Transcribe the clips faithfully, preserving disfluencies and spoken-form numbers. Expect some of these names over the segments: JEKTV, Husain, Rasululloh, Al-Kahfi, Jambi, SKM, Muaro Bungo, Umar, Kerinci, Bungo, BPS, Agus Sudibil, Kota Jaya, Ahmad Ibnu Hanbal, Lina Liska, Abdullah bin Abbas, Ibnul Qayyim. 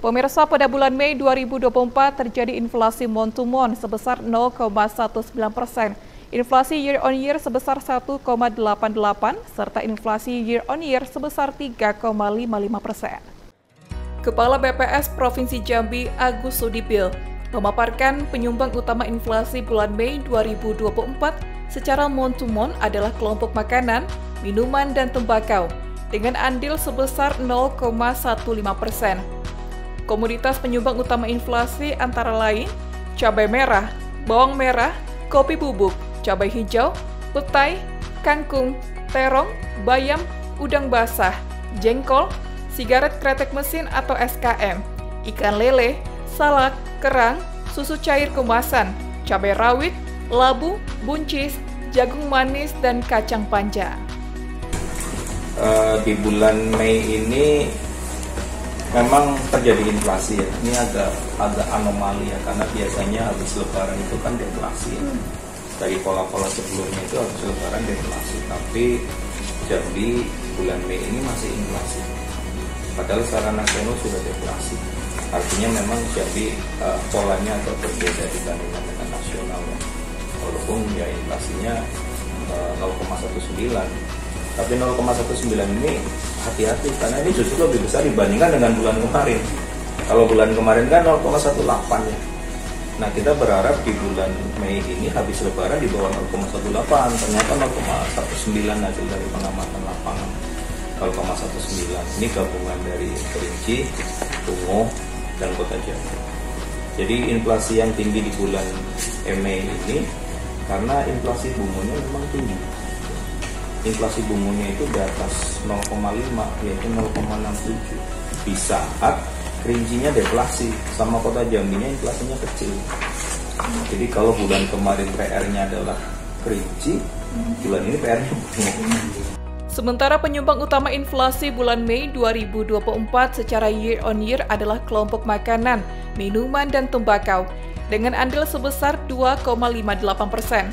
Pemirsa, pada bulan Mei dua ribu dua puluh empat terjadi inflasi month-to-month sebesar nol koma sembilan belas persen, inflasi year-on-year sebesar satu koma delapan delapan, serta inflasi year-on-year sebesar tiga koma lima lima persen. Kepala B P S Provinsi Jambi, Agus Sudibil, memaparkan penyumbang utama inflasi bulan Mei dua ribu dua puluh empat secara month-to-month adalah kelompok makanan, minuman, dan tembakau, dengan andil sebesar nol koma lima belas persen. Komoditas penyumbang utama inflasi antara lain cabai merah, bawang merah, kopi bubuk, cabai hijau, petai, kangkung, terong, bayam, udang basah, jengkol, sigaret kretek mesin atau S K M, ikan lele, salak, kerang, susu cair kemasan, cabai rawit, labu, buncis, jagung manis, dan kacang panjang. Uh, di bulan Mei ini memang terjadi inflasi ya, ini agak agak anomali ya, karena biasanya habis lebaran itu kan deflasi ya. Dari pola-pola sebelumnya itu habis lebaran deflasi, tapi Jambi bulan Mei ini masih inflasi, padahal secara nasional sudah deflasi. Artinya memang Jambi uh, polanya agak berbeda dibandingkan dengan nasional ya. Walaupun ya inflasinya uh, nol koma sembilan belas, tapi nol koma sembilan belas ini hati-hati, karena ini justru lebih besar dibandingkan dengan bulan kemarin. Kalau bulan kemarin kan nol koma satu delapan ya. Nah, kita berharap di bulan Mei ini habis lebaran di bawah nol koma satu delapan, ternyata nol koma sembilan belas hasil dari pengamatan lapangan. nol koma sembilan belas ini gabungan dari Kerinci, Bungo, dan Kota Jaya. Jadi inflasi yang tinggi di bulan Mei ini karena inflasi bungonya memang tinggi. Inflasi bungunya itu di atas nol koma lima, yaitu nol koma enam tujuh. Di saat Kerincinya deflasi, sama Kota Jambinya inflasinya kecil. Jadi kalau bulan kemarin P R-nya adalah Kerinci, bulan ini P R-nya bungu. Sementara penyumbang utama inflasi bulan Mei dua ribu dua puluh empat secara year on year adalah kelompok makanan, minuman, dan tembakau, dengan andil sebesar dua koma lima delapan persen.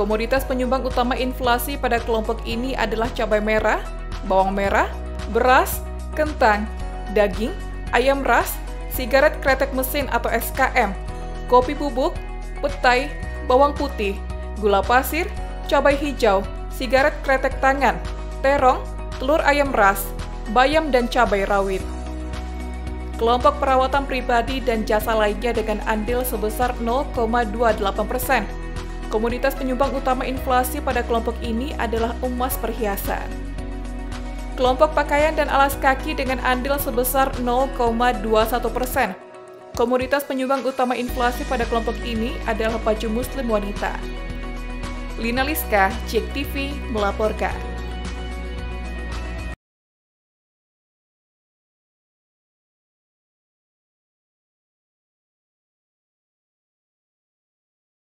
Komoditas penyumbang utama inflasi pada kelompok ini adalah cabai merah, bawang merah, beras, kentang, daging, ayam ras, sigaret kretek mesin atau S K M, kopi bubuk, petai, bawang putih, gula pasir, cabai hijau, sigaret kretek tangan, terong, telur ayam ras, bayam, dan cabai rawit. Kelompok perawatan pribadi dan jasa lainnya dengan andil sebesar nol koma dua delapan persen. Komoditas penyumbang utama inflasi pada kelompok ini adalah emas perhiasan. Kelompok pakaian dan alas kaki dengan andil sebesar nol koma dua satu persen. Komoditas penyumbang utama inflasi pada kelompok ini adalah baju muslim wanita. Lina Liska, Jek T V melaporkan.